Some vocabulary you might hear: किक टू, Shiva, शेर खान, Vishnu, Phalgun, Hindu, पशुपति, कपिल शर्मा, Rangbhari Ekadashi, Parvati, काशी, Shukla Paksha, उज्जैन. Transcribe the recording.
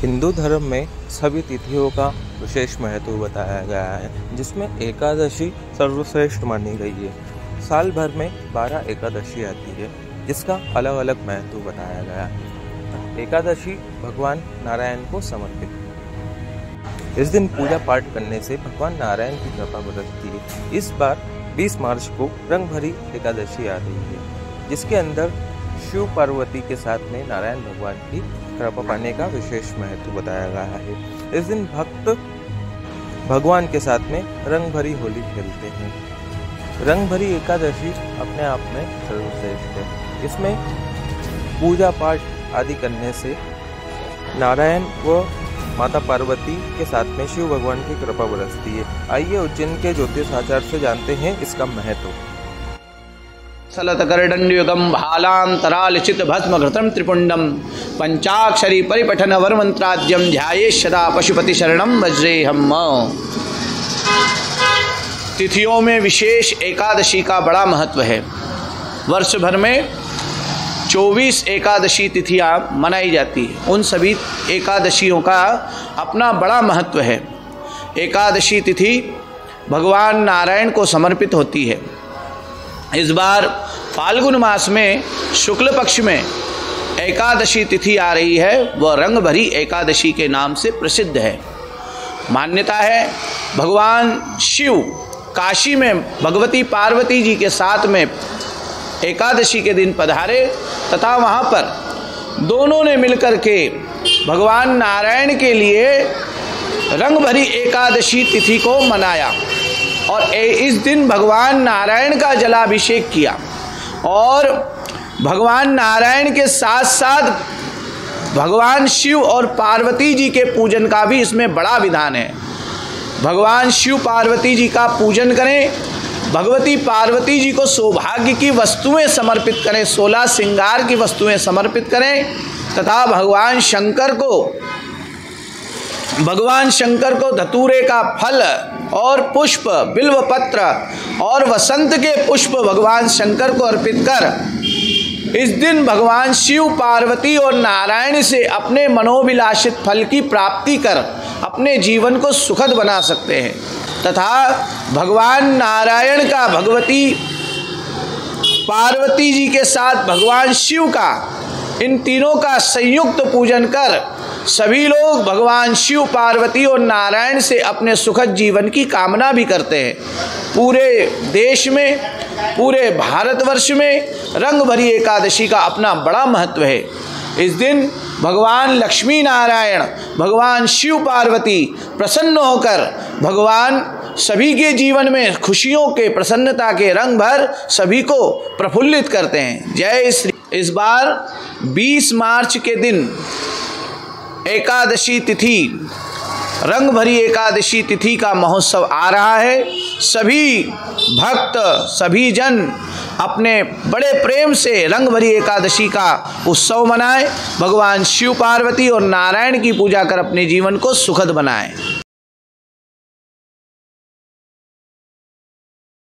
हिंदू धर्म में सभी तिथियों का विशेष महत्व बताया गया है, जिसमें एकादशी सर्वश्रेष्ठ मानी गई है। साल भर में 12 एकादशी आती है, जिसका अलग अलग महत्व बताया गया है। एकादशी भगवान नारायण को समर्पित है। इस दिन पूजा पाठ करने से भगवान नारायण की कृपा बरसती है। इस बार 20 मार्च को रंगभरी एकादशी आ रही है, जिसके अंदर शिव पार्वती के साथ में नारायण भगवान की कृपा पाने का विशेष महत्व बताया गया है। इस दिन भक्त भगवान के साथ में रंगभरी होली खेलते हैं। रंगभरी एकादशी अपने आप में सर्वश्रेष्ठ है। इसमें पूजा पाठ आदि करने से नारायण व माता पार्वती के साथ में शिव भगवान की कृपा बरसती है। आइए उज्जैन के ज्योतिष आचार से जानते हैं इसका महत्व। सलतकरडंडयुगम भालांतरालिचित भस्म घृतम त्रिपुंडम पंचाक्षरी परिपठन वरमंत्राद्यम ध्याये सदा पशुपति शरणम वज्रेहम। तिथियों में विशेष एकादशी का बड़ा महत्व है। वर्ष भर में 24 एकादशी तिथियां मनाई जाती हैं। उन सभी एकादशियों का अपना बड़ा महत्व है। एकादशी तिथि भगवान नारायण को समर्पित होती है। इस बार फाल्गुन मास में शुक्ल पक्ष में एकादशी तिथि आ रही है। वह रंगभरी एकादशी के नाम से प्रसिद्ध है। मान्यता है भगवान शिव काशी में भगवती पार्वती जी के साथ में एकादशी के दिन पधारे तथा वहाँ पर दोनों ने मिलकर के भगवान नारायण के लिए रंगभरी एकादशी तिथि को मनाया और इस दिन भगवान नारायण का जलाभिषेक किया और भगवान नारायण के साथ साथ भगवान शिव और पार्वती जी के पूजन का भी इसमें बड़ा विधान है। भगवान शिव पार्वती जी का पूजन करें, भगवती पार्वती जी को सौभाग्य की वस्तुएं समर्पित करें, 16 श्रृंगार की वस्तुएं समर्पित करें तथा भगवान शंकर को धतूरे का फल और पुष्प, बिल्व पत्र और वसंत के पुष्प भगवान शंकर को अर्पित कर इस दिन भगवान शिव पार्वती और नारायण से अपने मनोभिलाषित फल की प्राप्ति कर अपने जीवन को सुखद बना सकते हैं तथा भगवान नारायण का भगवती पार्वती जी के साथ भगवान शिव का, इन तीनों का संयुक्त पूजन कर सभी लोग भगवान शिव पार्वती और नारायण से अपने सुखद जीवन की कामना भी करते हैं। पूरे देश में, पूरे भारतवर्ष में रंगभरी एकादशी का अपना बड़ा महत्व है। इस दिन भगवान लक्ष्मी नारायण, भगवान शिव पार्वती प्रसन्न होकर भगवान सभी के जीवन में खुशियों के, प्रसन्नता के रंग भर सभी को प्रफुल्लित करते हैं। जय श्री। इस बार 20 मार्च के दिन एकादशी तिथि, रंगभरी एकादशी तिथि का महोत्सव आ रहा है। सभी भक्त, सभी जन अपने बड़े प्रेम से रंगभरी एकादशी का उत्सव मनाएं, भगवान शिव पार्वती और नारायण की पूजा कर अपने जीवन को सुखद बनाएं।